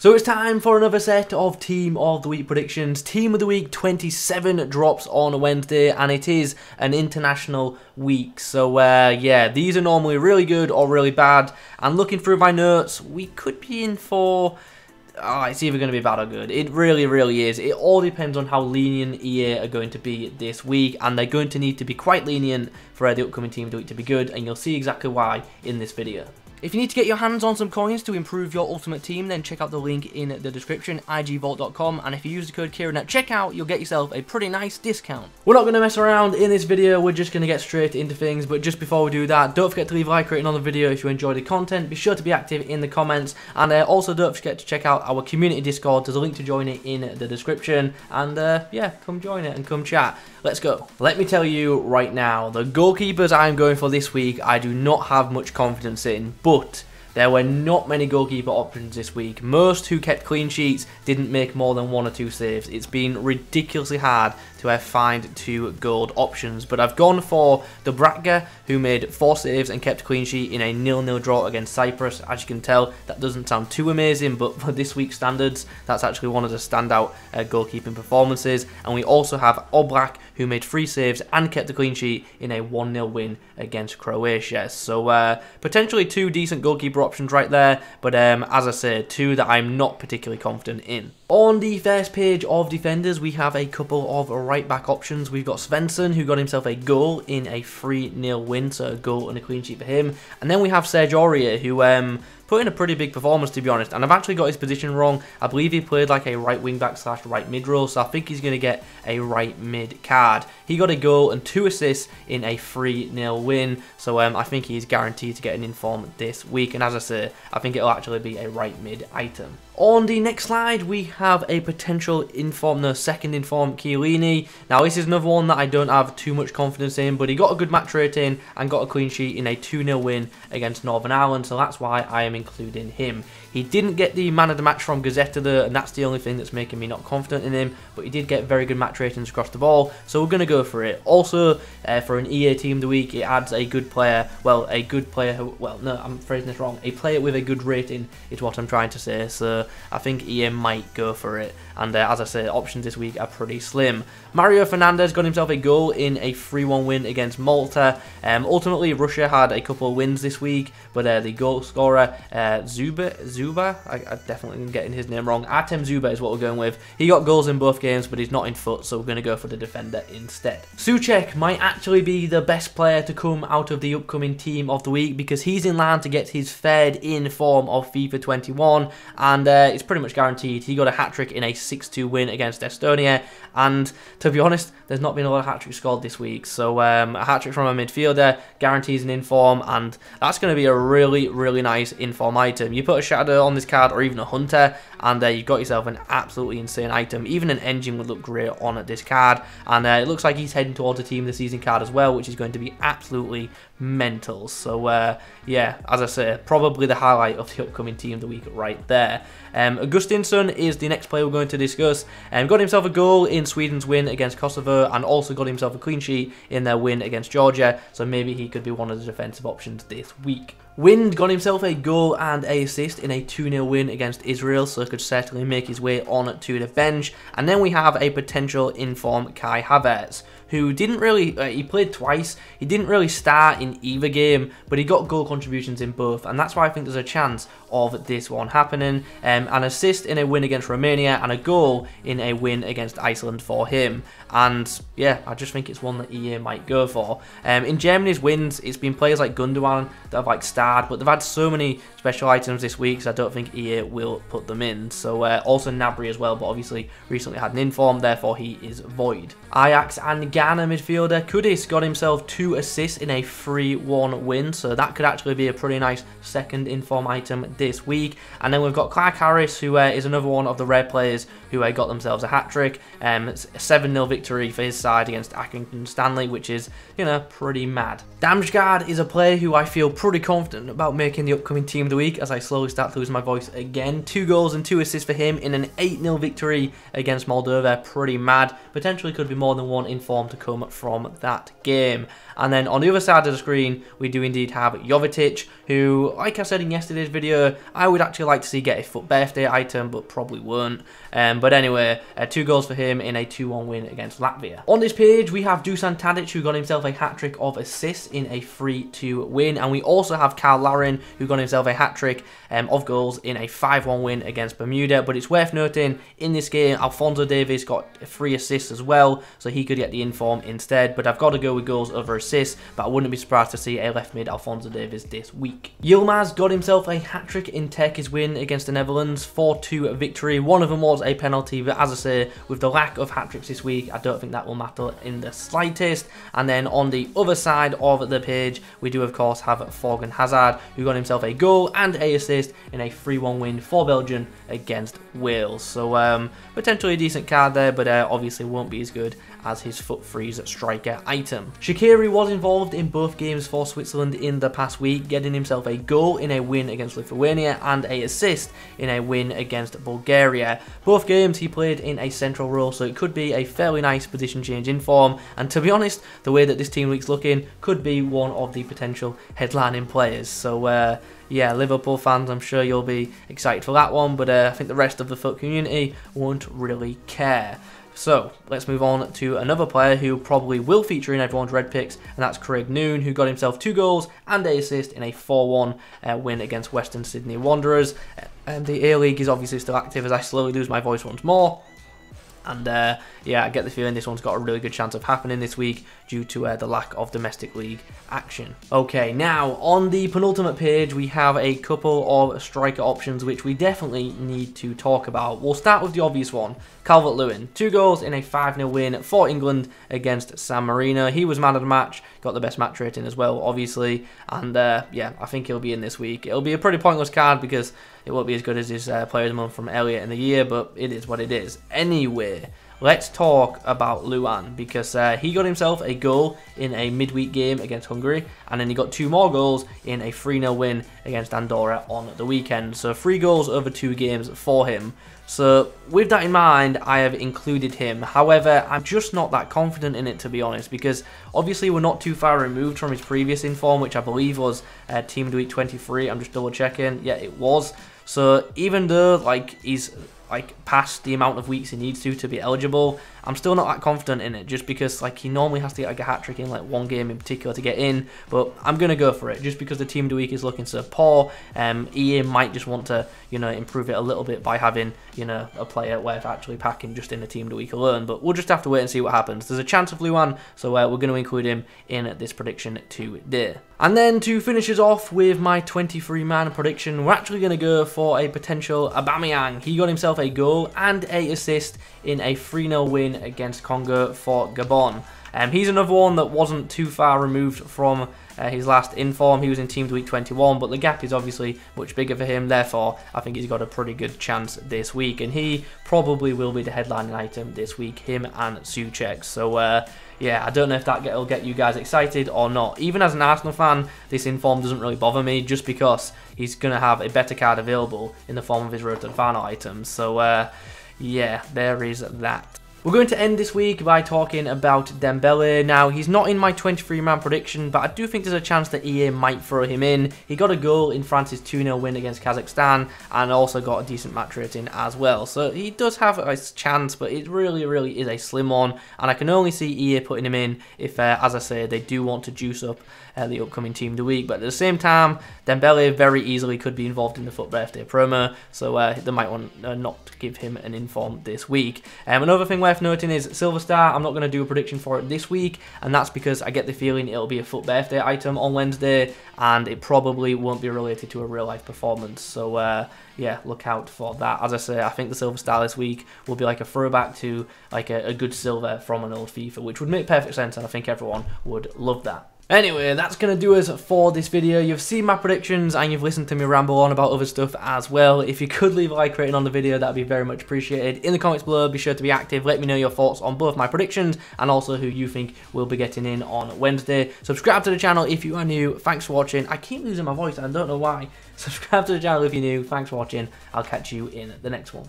So it's time for another set of Team of the Week predictions. Team of the Week 27 drops on Wednesday, and it is an international week. So yeah, these are normally really good or really bad. And looking through my notes, we could be in for... oh, it's either going to be bad or good. It really, really is. It all depends on how lenient EA are going to be this week, and they're going to need to be quite lenient for the upcoming Team of the Week to be good, and you'll see exactly why in this video. If you need to get your hands on some coins to improve your ultimate team, then check out the link in the description, IGvault.com, and if you use the code Kieran at checkout, you'll get yourself a pretty nice discount. We're not going to mess around in this video, we're just going to get straight into things, but just before we do that, don't forget to leave a like rating on the video if you enjoyed the content, be sure to be active in the comments, and also don't forget to check out our community Discord. There's a link to join it in the description, and yeah, come join it and come chat. Let's go. Let me tell you right now, the goalkeepers I'm going for this week, I do not have much confidence in, but there were not many goalkeeper options this week. Most who kept clean sheets didn't make more than one or two saves. It's been ridiculously hard to have find two gold options, but I've gone for Dubravka, who made four saves and kept clean sheet in a 0-0 draw against Cyprus. As you can tell, that doesn't sound too amazing, but for this week's standards, that's actually one of the standout goalkeeping performances. And we also have Oblak, who made three saves and kept the clean sheet in a 1-0 win against Croatia. So potentially two decent goalkeeper options right there, but as I say, two that I'm not particularly confident in. On the first page of defenders, we have a couple of right-back options. We've got Svensson, who got himself a goal in a 3-0 win, so a goal and a clean sheet for him. And then we have Serge Aurier, who put in a pretty big performance, to be honest, and I've actually got his position wrong. I believe he played like a right wing back slash right mid role, so I think he's going to get a right mid card. He got a goal and two assists in a 3-0 win, so I think he's guaranteed to get an inform this week, and as I say, I think it'll actually be a right mid item. On the next slide, we have a potential inform, no, second inform, Chiellini. Now, this is another one that I don't have too much confidence in, but he got a good match rating and got a clean sheet in a 2-0 win against Northern Ireland, so that's why I am including him. He didn't get the man of the match from Gazzetta there, and that's the only thing that's making me not confident in him, but he did get very good match ratings across the ball, so we're going to go for it. Also, for an EA Team of the Week, it adds a good player, well, a player with a good rating is what I'm trying to say, so I think EA might go for it, and as I say, options this week are pretty slim. Mario Fernandez got himself a goal in a 3-1 win against Malta. Ultimately, Russia had a couple of wins this week, but the goal scorer, Zuba, I definitely am getting his name wrong. Artem Zuba is what we're going with. He got goals in both games, but he's not in foot, so we're going to go for the defender instead. Suchek might actually be the best player to come out of the upcoming Team of the Week, because he's in line to get his third form of FIFA 21, and it's pretty much guaranteed. He got a hat-trick in a 6-2 win against Estonia, and to be honest, there's not been a lot of hat-tricks scored this week, so a hat-trick from a midfielder guarantees an inform, and that's going to be a really, really nice inform item. You put a shadow on this card, or even a hunter, and you've got yourself an absolutely insane item. Even an engine would look great on this card, and it looks like he's heading towards a Team of the Season card as well, which is going to be absolutely mental. So yeah, as I say, probably the highlight of the upcoming Team of the Week right there. Augustinsson is the next player we're going to discuss, and got himself a goal in Sweden's win against Kosovo, and also got himself a clean sheet in their win against Georgia, so maybe he could be one of the defensive options this week. Wind got himself a goal and a assist in a 2-0 win against Israel, so could certainly make his way on to the bench. And then we have a potential inform, Kai Havertz, who didn't really, he played twice, he didn't really start in either game, but he got goal contributions in both, and that's why I think there's a chance of this one happening. An assist in a win against Romania, and a goal in a win against Iceland for him, and yeah, I just think it's one that EA might go for. In Germany's wins, it's been players like Gundogan that have like starred, but they've had so many special items this week, so I don't think EA will put them in. So also Nabry as well, but obviously recently had an inform, therefore he is void. Ajax and Ghana midfielder Kudus got himself two assists in a 3-1 win, so that could actually be a pretty nice second inform item this week. And then we've got Clark Harris, who is another one of the rare players who got themselves a hat-trick. It's a 7-0 victory for his side against Accrington Stanley, which is, you know, pretty mad. Damsgaard is a player who I feel pretty confident about making the upcoming Team of the Week, as I slowly start to lose my voice again. Two goals and two assists for him in an 8-0 victory against Moldova. Pretty mad. Potentially could be more than one inform to come from that game. And then on the other side of the screen, we do indeed have Jovetic, who, like I said in yesterday's video, I would actually like to see get a foot birthday item, but probably won't. But anyway, 2 goals for him in a 2-1 win against Latvia. On this page, we have Dusan Tadic, who got himself a hat-trick of assists in a 3-2 win. And we also have Karl Lahren, who got himself a hat-trick of goals in a 5-1 win against Bermuda. But it's worth noting, in this game, Alphonso Davies got 3 assists as well, so he could get the inform instead. But I've got to go with goals over assists, but I wouldn't be surprised to see a left mid Alphonso Davies this week. Yilmaz got himself a hat-trick in Turkey's win against the Netherlands, 4-2 victory. One of them was a penalty, but as I say, with the lack of hat-tricks this week, I don't think that will matter in the slightest. And then on the other side of the page, we do of course have Fogan Hazard, who got himself a goal and a assist in a 3-1 win for Belgium against Wales. So potentially a decent card there, but obviously won't be as good as his foot freeze striker item. Shaqiri was involved in both games for Switzerland in the past week, getting himself a goal in a win against Lithuania and a assist in a win against Bulgaria. Both games he played in a central role, so it could be a fairly nice position change in form, and to be honest, the way that this team week's looking could be one of the potential headlining players. So yeah, Liverpool fans, I'm sure you'll be excited for that one, but I think the rest of the foot community won't really care. So let's move on to another player who probably will feature in everyone's red picks, and that's Craig Noon, who got himself 2 goals and an assist in a 4-1 win against Western Sydney Wanderers. The A-League is obviously still active as I slowly lose my voice once more. And yeah, I get the feeling this one's got a really good chance of happening this week due to the lack of domestic league action. Okay, now on the penultimate page, we have a couple of striker options which we definitely need to talk about. We'll start with the obvious one, Calvert-Lewin. 2 goals in a 5-0 win for England against San Marino. He was man of the match, got the best match rating as well, obviously. And yeah, I think he'll be in this week. It'll be a pretty pointless card because it won't be as good as his player of the month from earlier in the year, but it is what it is. Anyway, let's talk about Luan, because he got himself a goal in a midweek game against Hungary, and then he got 2 more goals in a 3-0 win against Andorra on the weekend. So 3 goals over 2 games for him. So with that in mind, I have included him. However, I'm just not that confident in it, to be honest, because obviously we're not too far removed from his previous inform, which I believe was Team of the Week 23. I'm just double checking. Yeah, it was. So even though like he's like past the amount of weeks he needs to be eligible, I'm still not that confident in it, just because like he normally has to get like a hat-trick in like 1 game in particular to get in. But I'm gonna go for it just because the team of the week is looking so poor. EA might just want to, you know, improve it a little bit by having, you know, a player worth actually packing just in the team of the week alone. But we'll just have to wait and see what happens. There's a chance of Luan, so we're going to include him in this prediction today. And then to finish us off with my 23-man prediction, we're actually going to go for a potential Aubameyang. He got himself a goal and a assist in a 3-0 win against Congo for Gabon. He's another one that wasn't too far removed from his last inform. He was in Team of the Week 21, but the gap is obviously much bigger for him. Therefore, I think he's got a pretty good chance this week, and he probably will be the headlining item this week, him and Suchek. So yeah, I don't know if that will get you guys excited or not. Even as an Arsenal fan, this inform doesn't really bother me, just because he's going to have a better card available in the form of his road to the final items. So yeah, there is that. We're going to end this week by talking about Dembele. Now, he's not in my 23-man prediction, but I do think there's a chance that EA might throw him in. He got a goal in France's 2-0 win against Kazakhstan, and also got a decent match rating as well. So he does have a chance, but it really, really is a slim one, and I can only see EA putting him in if, as I say, they do want to juice up the upcoming team of the week. But at the same time, Dembele very easily could be involved in the foot birthday promo, so they might want not to give him an inform this week. Another thing worth noting is Silver Star. I'm not going to do a prediction for it this week, and that's because I get the feeling it'll be a foot birthday item on Wednesday, and it probably won't be related to a real life performance. So yeah, look out for that. As I say, I think the Silver Star this week will be like a throwback to like a good silver from an old FIFA, which would make perfect sense, and I think everyone would love that. Anyway, that's going to do us for this video. You've seen my predictions and you've listened to me ramble on about other stuff as well. If you could leave a like rating on the video, that'd be very much appreciated. In the comments below, be sure to be active. Let me know your thoughts on both my predictions and also who you think will be getting in on Wednesday. Subscribe to the channel if you are new. Thanks for watching. I keep losing my voice and I don't know why. Subscribe to the channel if you're new. Thanks for watching. I'll catch you in the next one.